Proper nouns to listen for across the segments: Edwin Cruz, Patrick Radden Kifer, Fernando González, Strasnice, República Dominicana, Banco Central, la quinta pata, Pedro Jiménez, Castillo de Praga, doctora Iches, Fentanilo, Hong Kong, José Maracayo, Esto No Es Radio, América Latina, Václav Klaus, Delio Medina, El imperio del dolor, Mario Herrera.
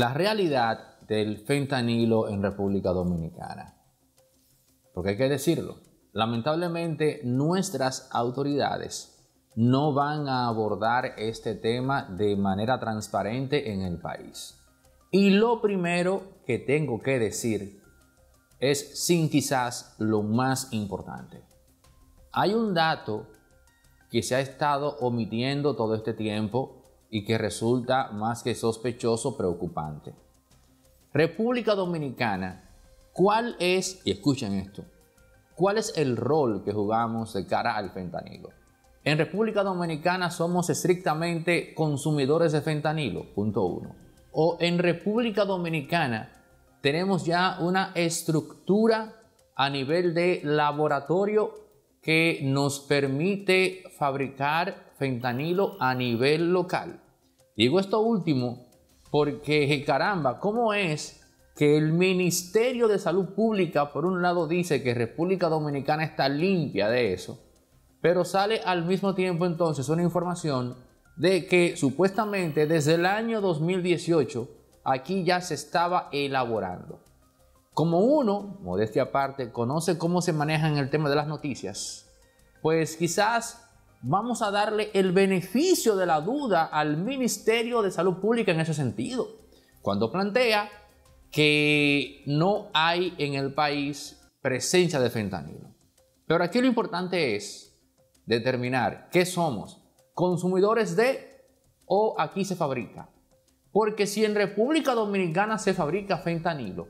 la realidad del fentanilo en República Dominicana. Porque hay que decirlo, lamentablemente nuestras autoridades no van a abordar este tema de manera transparente en el país. Y lo primero que tengo que decir es, sin quizás lo más importante, hay un dato que se ha estado omitiendo todo este tiempo y que resulta más que sospechoso, preocupante. República Dominicana, ¿cuál es, y escuchen esto, cuál es el rol que jugamos de cara al fentanilo? En República Dominicana somos estrictamente consumidores de fentanilo, punto uno. O en República Dominicana tenemos ya una estructura a nivel de laboratorio que nos permite fabricar fentanilo a nivel local. Digo esto último porque, caramba, ¿cómo es que el Ministerio de Salud Pública, por un lado, dice que República Dominicana está limpia de eso, pero sale al mismo tiempo entonces una información de que supuestamente desde el año 2018 aquí ya se estaba elaborando? Como uno, modestia aparte, conoce cómo se manejan el tema de las noticias, pues quizás vamos a darle el beneficio de la duda al Ministerio de Salud Pública en ese sentido, cuando plantea que no hay en el país presencia de fentanilo. Pero aquí lo importante es determinar qué somos, consumidores de, o aquí se fabrica. Porque si en República Dominicana se fabrica fentanilo,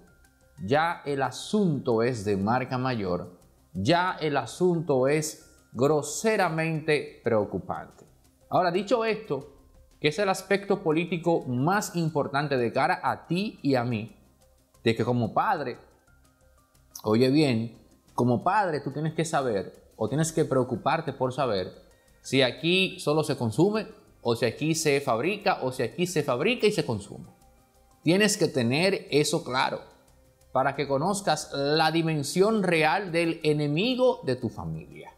ya el asunto es de marca mayor, ya el asunto es groseramente preocupante. Ahora, dicho esto, que es el aspecto político más importante de cara a ti y a mí, de que como padre, oye bien, como padre tú tienes que saber o tienes que preocuparte por saber si aquí solo se consume, o si aquí se fabrica, o si aquí se fabrica y se consume. Tienes que tener eso claro para que conozcas la dimensión real del enemigo de tu familia.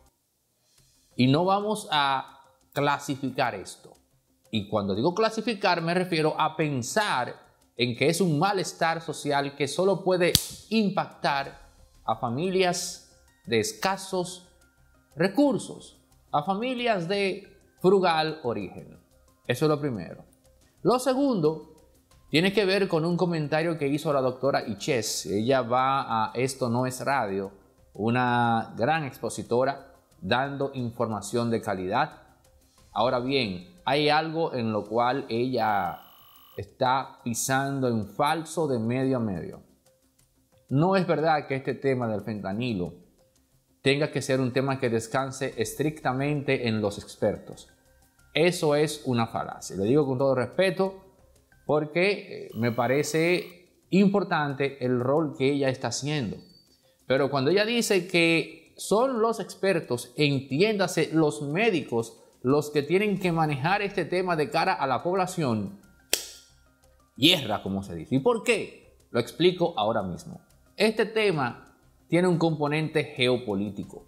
Y no vamos a clasificar esto. Y cuando digo clasificar me refiero a pensar en que es un malestar social que solo puede impactar a familias de escasos recursos, a familias de frugal origen. Eso es lo primero. Lo segundo tiene que ver con un comentario que hizo la doctora Iches. Ella va a Esto No Es Radio, una gran expositora dando información de calidad. Ahora bien, hay algo en lo cual ella está pisando en falso de medio a medio. No es verdad que este tema del fentanilo tenga que ser un tema que descanse estrictamente en los expertos. Eso es una falacia. Lo digo con todo respeto porque me parece importante el rol que ella está haciendo. Pero cuando ella dice que son los expertos, entiéndase los médicos, los que tienen que manejar este tema de cara a la población, hierra, como se dice. ¿Y por qué? Lo explico ahora mismo. Este tema tiene un componente geopolítico.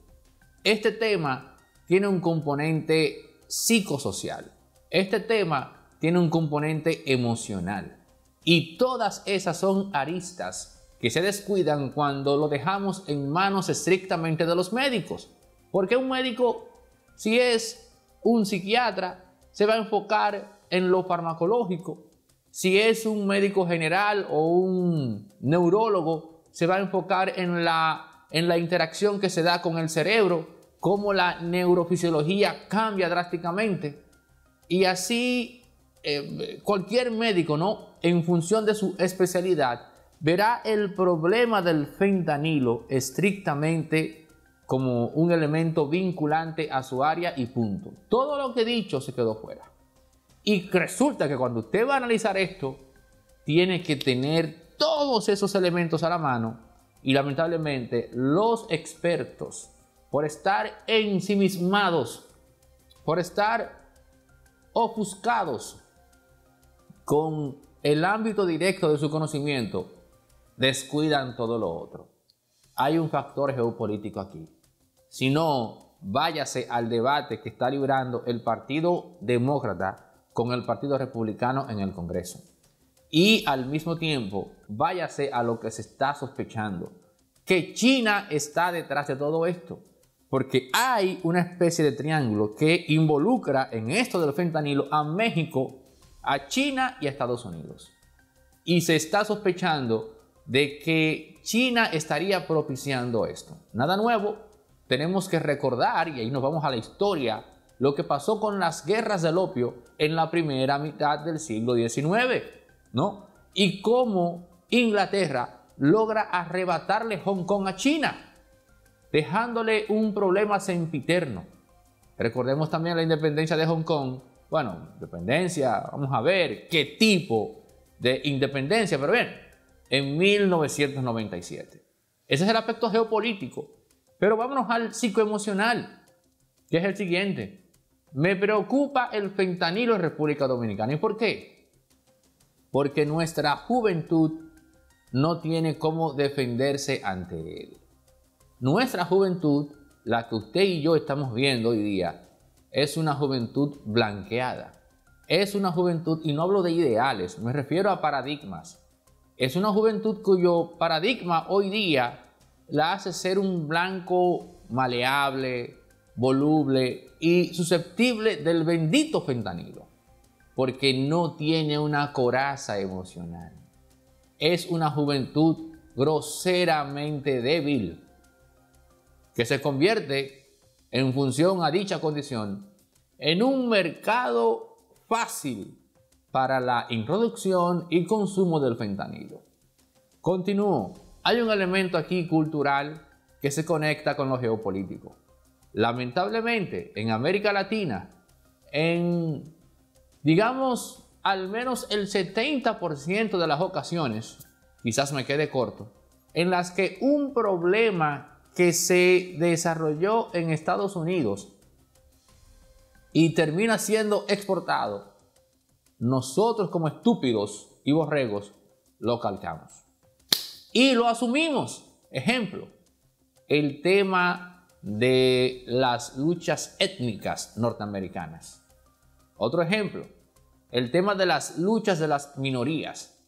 Este tema tiene un componente psicosocial. Este tema tiene un componente emocional. Y todas esas son aristas que se descuidan cuando lo dejamos en manos estrictamente de los médicos. Porque un médico, si es un psiquiatra, se va a enfocar en lo farmacológico. Si es un médico general o un neurólogo, se va a enfocar en la interacción que se da con el cerebro, cómo la neurofisiología cambia drásticamente. Y así cualquier médico, ¿no?, en función de su especialidad, verá el problema del fentanilo estrictamente como un elemento vinculante a su área y punto. Todo lo que he dicho se quedó fuera. Y resulta que cuando usted va a analizar esto, tiene que tener todos esos elementos a la mano, y lamentablemente los expertos, por estar ensimismados, por estar ofuscados con el ámbito directo de su conocimiento, descuidan todo lo otro. Hay un factor geopolítico aquí. Si no, váyase al debate que está librando el Partido Demócrata con el Partido Republicano en el Congreso. y al mismo tiempo váyase a lo que se está sospechando, que China está detrás de todo esto, porque hay una especie de triángulo que involucra en esto del fentanilo a México, a China y a Estados Unidos. Y se está sospechando de que China estaría propiciando esto. Nada nuevo, tenemos que recordar, y ahí nos vamos a la historia, lo que pasó con las guerras del opio en la primera mitad del siglo XIX, ¿no? Y cómo Inglaterra logra arrebatarle Hong Kong a China, dejándole un problema sempiterno. Recordemos también la independencia de Hong Kong. Bueno, independencia, vamos a ver qué tipo de independencia, pero bien, en 1997. Ese es el aspecto geopolítico. Pero vámonos al psicoemocional, que es el siguiente. Me preocupa el fentanilo en República Dominicana. ¿Y por qué? Porque nuestra juventud no tiene cómo defenderse ante él. Nuestra juventud, la que usted y yo estamos viendo hoy día, es una juventud blanqueada. Es una juventud, y no hablo de ideales, me refiero a paradigmas. Es una juventud cuyo paradigma hoy día la hace ser un blanco maleable, voluble y susceptible del bendito fentanilo, porque no tiene una coraza emocional. Es una juventud groseramente débil que se convierte, en función a dicha condición, en un mercado fácil para la introducción y consumo del fentanilo. Continúo. Hay un elemento aquí cultural que se conecta con lo geopolítico. Lamentablemente, en América Latina, en, digamos, al menos el 70% de las ocasiones, quizás me quede corto, en las que un problema que se desarrolló en Estados Unidos y termina siendo exportado, nosotros como estúpidos y borregos lo calcamos y lo asumimos. Ejemplo, el tema de las luchas étnicas norteamericanas. Otro ejemplo, el tema de las luchas de las minorías.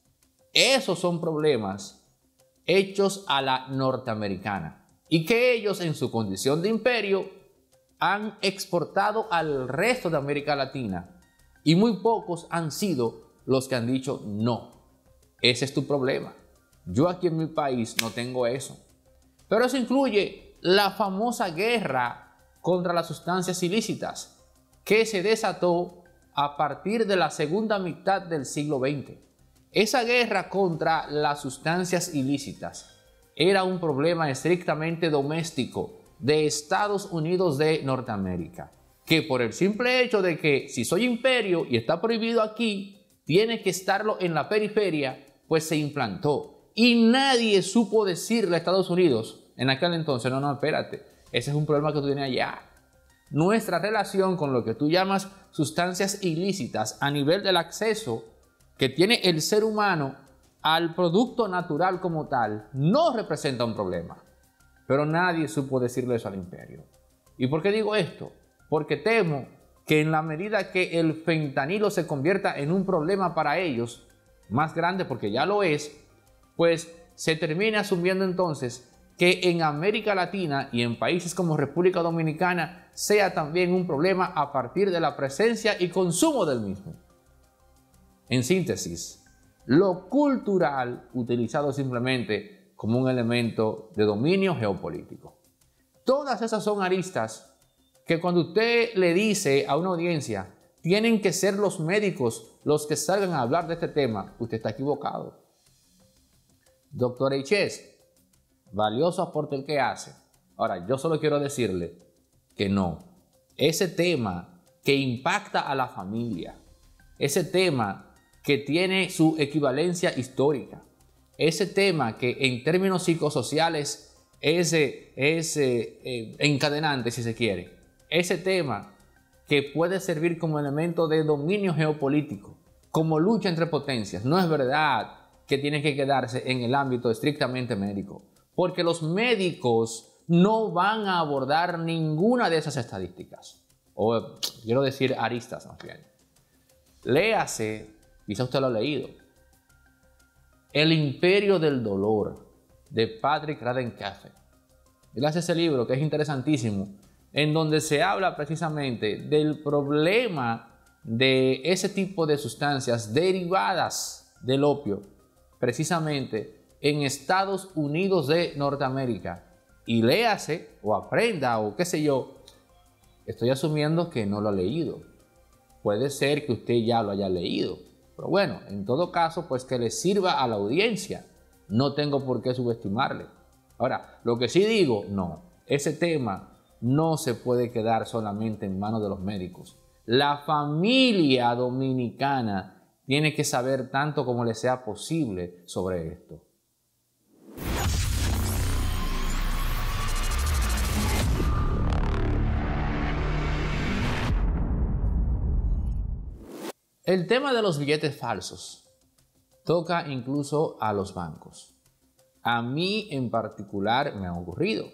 Esos son problemas hechos a la norteamericana y que ellos en su condición de imperio han exportado al resto de América Latina. Y muy pocos han sido los que han dicho no. Ese es tu problema. Yo aquí en mi país no tengo eso. Pero eso incluye la famosa guerra contra las sustancias ilícitas que se desató a partir de la segunda mitad del siglo XX. Esa guerra contra las sustancias ilícitas era un problema estrictamente doméstico de Estados Unidos de Norteamérica, que por el simple hecho de que si soy imperio y está prohibido aquí, tiene que estarlo en la periferia, pues se implantó. Y nadie supo decirle a Estados Unidos en aquel entonces, no, espérate, ese es un problema que tú tienes allá. Nuestra relación con lo que tú llamas sustancias ilícitas a nivel del acceso que tiene el ser humano al producto natural como tal, no representa un problema. Pero nadie supo decirle eso al imperio. ¿Y por qué digo esto? Porque temo que en la medida que el fentanilo se convierta en un problema para ellos, más grande porque ya lo es, pues se termina asumiendo entonces que en América Latina y en países como República Dominicana sea también un problema a partir de la presencia y consumo del mismo. En síntesis, lo cultural utilizado simplemente como un elemento de dominio geopolítico. Todas esas son aristas que cuando usted le dice a una audiencia, tienen que ser los médicos los que salgan a hablar de este tema, usted está equivocado. Doctora Iches, valioso aporte el que hace. Ahora, yo solo quiero decirle que no. Ese tema que impacta a la familia, ese tema que tiene su equivalencia histórica, ese tema que en términos psicosociales es encadenante, si se quiere, ese tema que puede servir como elemento de dominio geopolítico, como lucha entre potencias, no es verdad que tiene que quedarse en el ámbito estrictamente médico, porque los médicos no van a abordar ninguna de esas estadísticas, o quiero decir aristas más bien. Léase, quizá usted lo ha leído, El imperio del dolor, de Patrick Radden Kifer. Él hace ese libro que es interesantísimo, en donde se habla precisamente del problema de ese tipo de sustancias derivadas del opio, precisamente en Estados Unidos de Norteamérica. Y léase o aprenda o qué sé yo, estoy asumiendo que no lo ha leído. Puede ser que usted ya lo haya leído, pero bueno, en todo caso, pues que le sirva a la audiencia. No tengo por qué subestimarle. Ahora, lo que sí digo, no, ese tema no se puede quedar solamente en manos de los médicos. La familia dominicana tiene que saber tanto como le sea posible sobre esto. El tema de los billetes falsos toca incluso a los bancos. A mí en particular me ha ocurrido.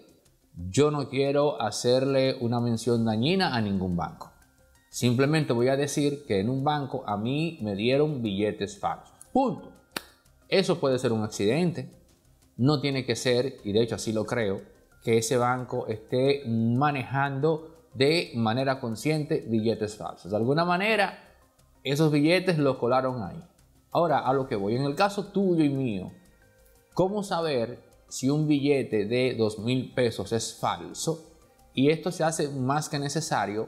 Yo no quiero hacerle una mención dañina a ningún banco. Simplemente voy a decir que en un banco a mí me dieron billetes falsos. Punto. Eso puede ser un accidente. No tiene que ser, y de hecho así lo creo, que ese banco esté manejando de manera consciente billetes falsos. De alguna manera, esos billetes los colaron ahí. Ahora, a lo que voy. En el caso tuyo y mío, ¿cómo saber si un billete de 2,000 pesos es falso? Y esto se hace más que necesario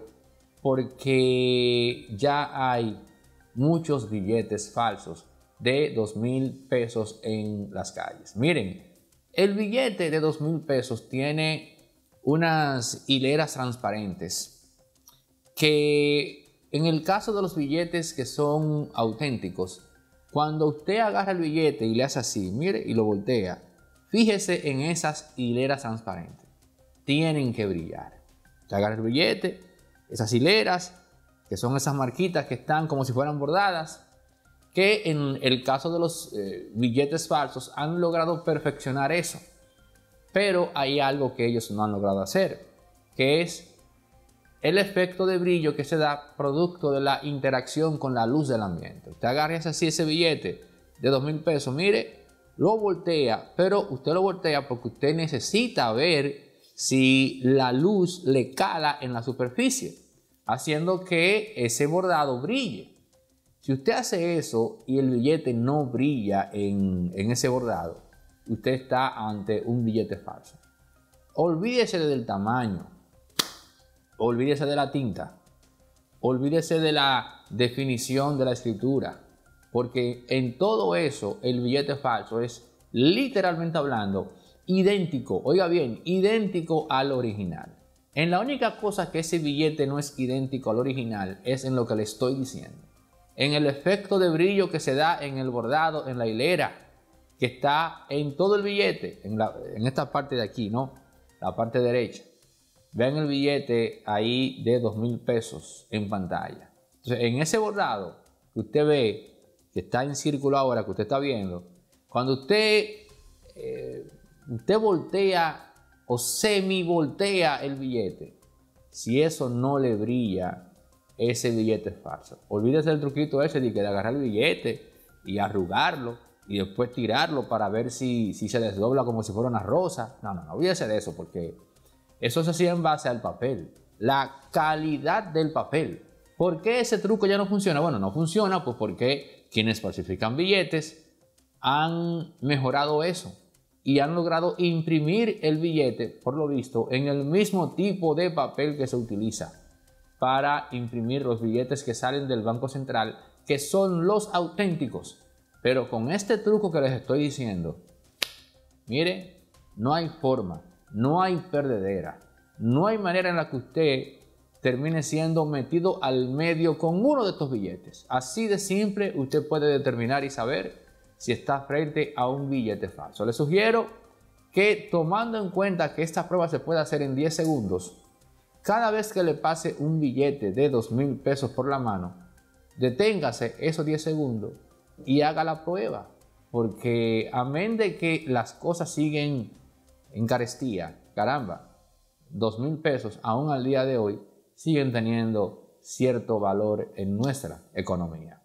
porque ya hay muchos billetes falsos de 2,000 pesos en las calles. Miren, el billete de 2,000 pesos tiene unas hileras transparentes que en el caso de los billetes que son auténticos, cuando usted agarra el billete y le hace así, mire, y lo voltea, fíjese en esas hileras transparentes. Tienen que brillar. Usted agarra el billete, esas hileras, que son esas marquitas que están como si fueran bordadas, que en el caso de los billetes falsos han logrado perfeccionar eso. Pero hay algo que ellos no han logrado hacer, que es el efecto de brillo que se da producto de la interacción con la luz del ambiente. Usted agarra así ese billete de 2,000 pesos, mire, lo voltea, pero usted lo voltea porque usted necesita ver si la luz le cala en la superficie, haciendo que ese bordado brille. Si usted hace eso y el billete no brilla en ese bordado, usted está ante un billete falso. Olvídese del tamaño, olvídese de la tinta, olvídese de la definición de la escritura, porque en todo eso el billete falso es literalmente hablando idéntico, oiga bien, idéntico al original. En la única cosa que ese billete no es idéntico al original es en lo que le estoy diciendo. En el efecto de brillo que se da en el bordado, en la hilera, que está en todo el billete, en esta parte de aquí, ¿no? La parte derecha. Vean el billete ahí de 2,000 pesos en pantalla. Entonces, en ese bordado que usted ve, que está en círculo ahora, que usted está viendo, cuando usted voltea o semi-voltea el billete, si eso no le brilla, ese billete es falso. Olvídese del truquito ese de que de agarrar el billete y arrugarlo y después tirarlo para ver si se desdobla como si fuera una rosa. No, no, no, olvídese de eso, porque eso se hacía en base al papel, la calidad del papel. ¿Por qué ese truco ya no funciona? Bueno, no funciona pues porque quienes falsifican billetes han mejorado eso y han logrado imprimir el billete, por lo visto, en el mismo tipo de papel que se utiliza para imprimir los billetes que salen del Banco Central, que son los auténticos. Pero con este truco que les estoy diciendo, mire, no hay forma, no hay perdedera, no hay manera en la que usted termine siendo metido al medio con uno de estos billetes. Así de simple usted puede determinar y saber si está frente a un billete falso. Les sugiero que, tomando en cuenta que esta prueba se puede hacer en 10 segundos, cada vez que le pase un billete de 2,000 pesos por la mano, deténgase esos 10 segundos y haga la prueba. Porque amén de que las cosas siguen en carestía, caramba, 2,000 pesos aún al día de hoy siguen teniendo cierto valor en nuestra economía.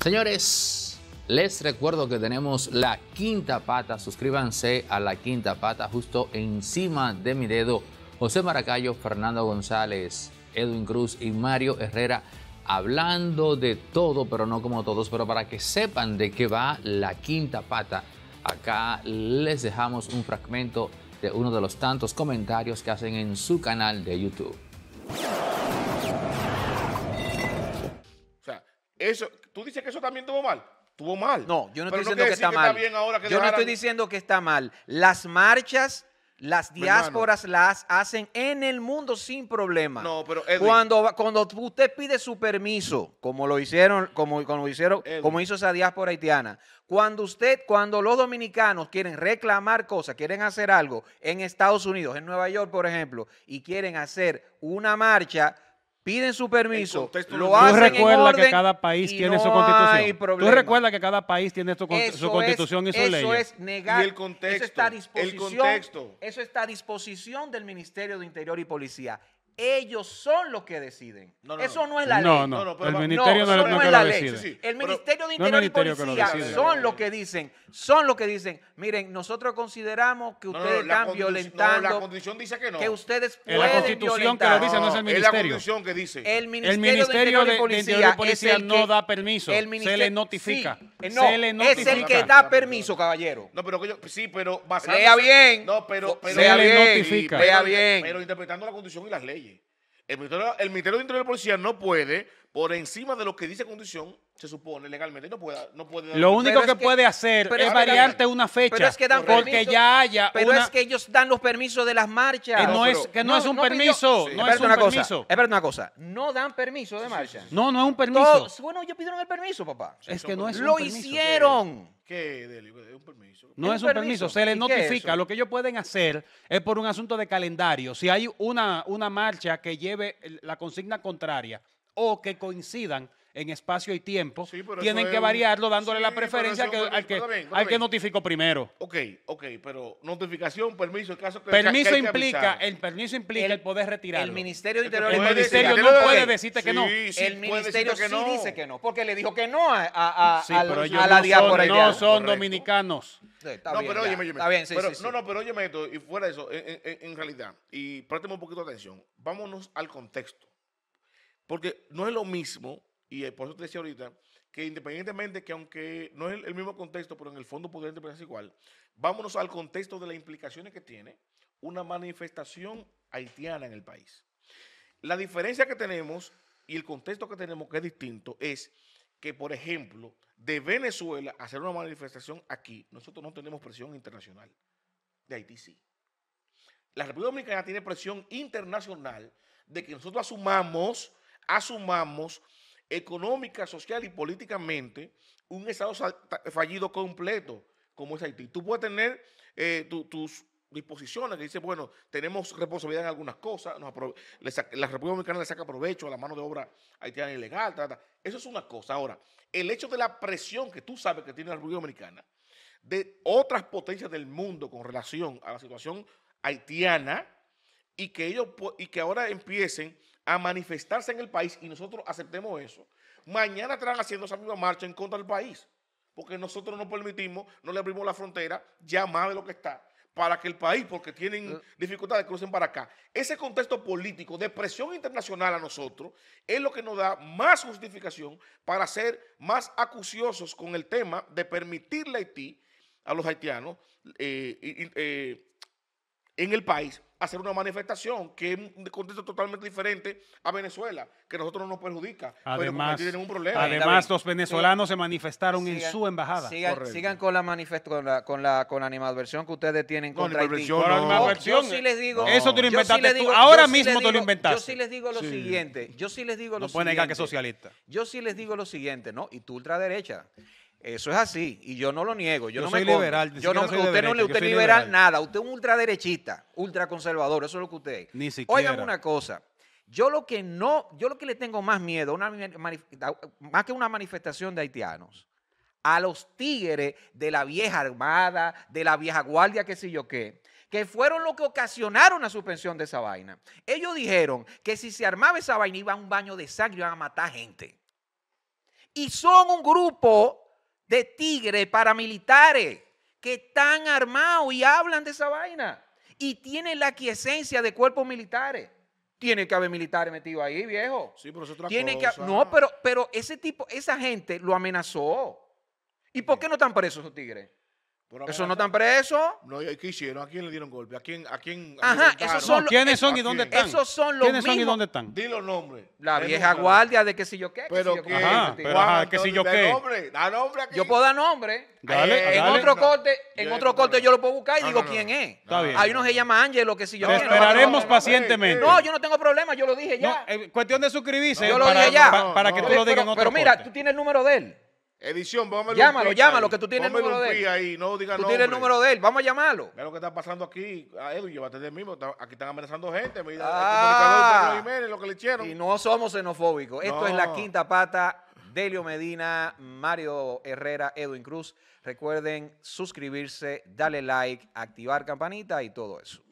Señores, Les recuerdo que tenemos La Quinta Pata. Suscríbanse a La Quinta Pata, justo encima de mi dedo. José Maracayo, Fernando González, Edwin Cruz y Mario Herrera, hablando de todo, pero no como todos, pero para que sepan de qué va La Quinta Pata. Acá les dejamos un fragmento de uno de los tantos comentarios que hacen en su canal de YouTube. O sea, eso, ¿tú dices que eso también estuvo mal? Estuvo mal. No, yo no estoy diciendo que está mal. Yo no estoy diciendo que está mal. Las marchas, las diásporas las hacen en el mundo sin problema. No, pero Edwin, cuando usted pide su permiso, como lo hicieron, como hizo esa diáspora haitiana, cuando los dominicanos quieren reclamar cosas, quieren hacer algo en Estados Unidos, en Nueva York, por ejemplo, y quieren hacer una marcha, piden su permiso, lo hacen en orden, que cada país tiene no su constitución. Tú recuerdas que cada país tiene su constitución y sus leyes. Eso es negar. El contexto, eso está a disposición, el contexto. Eso está a disposición del Ministerio de Interior y Policía. Ellos son los que deciden. Eso no es la ley. El ministerio no es la ley. El Ministerio de Interior y Policía son los que dicen. Son los que dicen. Miren, nosotros consideramos que ustedes están violentando. La constitución dice que no. Que ustedes pueden violentar. Es la constitución que lo dice, no es el ministerio. Es la constitución que dice. El Ministerio de Interior y Policía no da permiso. Se le notifica. Es el que da permiso, caballero. No, pero sí, pero basado. Lea bien. No, pero se le notifica. Lea bien. Pero interpretando la constitución y las leyes. El Ministerio de Interior y Policía no puede, por encima de lo que dice condición, se supone legalmente, no puede dar. Lo único que puede hacer es variarte una fecha, pero es que dan porque permiso, ya haya pero una... es que ellos dan los permisos de las marchas. No es un permiso. Espera una cosa, no dan permiso de marcha. No es un permiso. Bueno, ellos pidieron el permiso, papá. Sí, es que no es un permiso. Lo hicieron. ¿Qué, Delio? Un permiso. No es un permiso, se les notifica. Lo que ellos pueden hacer es por un asunto de calendario. Si hay una marcha que lleve la consigna contraria o que coincidan en espacio y tiempo, sí, tienen que variarlo dándole la preferencia al que notificó primero. Ok, pero notificación, permiso, el caso que... Permiso que implica, el permiso implica el poder retirarlo. El Ministerio de Interior no puede decirte que no. El Ministerio sí dice que no, porque le dijo que no a la diáspora. No son dominicanos. Pero óyeme esto, y fuera de eso, en realidad, y préstame un poquito de atención, vámonos al contexto. Porque no es lo mismo, y por eso te decía ahorita, que independientemente que aunque no es el mismo contexto, pero en el fondo podría interpretarse igual, vámonos al contexto de las implicaciones que tiene una manifestación haitiana en el país. La diferencia que tenemos y el contexto que tenemos que es distinto es que, por ejemplo, de Venezuela hacer una manifestación aquí, nosotros no tenemos presión internacional, de Haití sí. La República Dominicana tiene presión internacional de que nosotros asumamos económica, social y políticamente un Estado fallido completo como es Haití. Tú puedes tener tus disposiciones que dicen, bueno, tenemos responsabilidad en algunas cosas, la República Dominicana le saca provecho a la mano de obra haitiana ilegal, eso es una cosa. Ahora, el hecho de la presión que tú sabes que tiene la República Dominicana de otras potencias del mundo con relación a la situación haitiana y que ellos ahora empiecen a manifestarse en el país y nosotros aceptemos eso. Mañana estarán haciendo esa misma marcha en contra del país, porque nosotros no permitimos, no le abrimos la frontera, ya más de lo que está, para que el país, porque tienen dificultades, crucen para acá. Ese contexto político de presión internacional a nosotros es lo que nos da más justificación para ser más acuciosos con el tema de permitirle a Haití, a los haitianos, en el país, hacer una manifestación que es un contexto totalmente diferente a Venezuela, que a nosotros no nos perjudica, además, pero tienen un problema. Además, los venezolanos se manifestaron en su embajada. Sigan con la animadversión que ustedes tienen contra Haití. Yo sí les digo... Eso te lo inventaste tú. Ahora mismo te lo inventaste. Yo sí les digo lo siguiente. No pueden negar que es socialista. Yo sí les digo lo siguiente, ¿no? Y tú ultraderecha. Eso es así, y yo no lo niego. Yo no soy liberal. Usted no es liberal nada. Usted es un ultraderechista, ultraconservador. Eso es lo que usted es. Ni siquiera. Oigan una cosa. Yo lo que le tengo más miedo, más que una manifestación de haitianos, a los tigres de la vieja armada, de la vieja guardia, qué sé yo qué, que fueron los que ocasionaron la suspensión de esa vaina. Ellos dijeron que si se armaba esa vaina iba a un baño de sangre y iban a matar gente. Y son un grupo de tigres paramilitares que están armados y hablan de esa vaina y tienen la aquiescencia de cuerpos militares. Tiene que haber militares metidos ahí, viejo. Sí, pero es otra cosa. No, pero ese tipo, esa gente lo amenazó. ¿Y por qué no están presos esos tigres? ¿Esos no están presos? No, ¿qué hicieron? ¿A quién le dieron golpe? ¿A quién? ¿A quién? Ajá, esos son los, ¿quiénes son y dónde están? Esos son los mismos. ¿Quiénes son y dónde están? Di los nombres. La vieja guardia de que si yo qué. Pero que si yo qué. Da nombre aquí. Yo puedo dar nombre. Dale, en otro corte, en otro corte yo lo puedo buscar y digo quién es. Está bien. Hay uno que se llama Ángelo, que si yo qué. Esperaremos pacientemente. No, yo no tengo problema, yo lo dije ya. Cuestión de suscribirse. Yo lo dije ya. Para que tú lo digas en otro corte. Pero mira, tú tienes el número de él. Edición, llámalo, llámalo, que tú tienes el número de él. Ahí, no diga tú nombre. Tienes el número de él, vamos a llamarlo. Mira lo que está pasando aquí, a Edwin, llévate del mismo. Aquí están amenazando gente. Mira, el comunicador Pedro Jiménez, lo que le hicieron. Y no somos xenofóbicos. No. Esto es La Quinta Pata, Delio Medina, Mario Herrera, Edwin Cruz. Recuerden suscribirse, darle like, activar campanita y todo eso.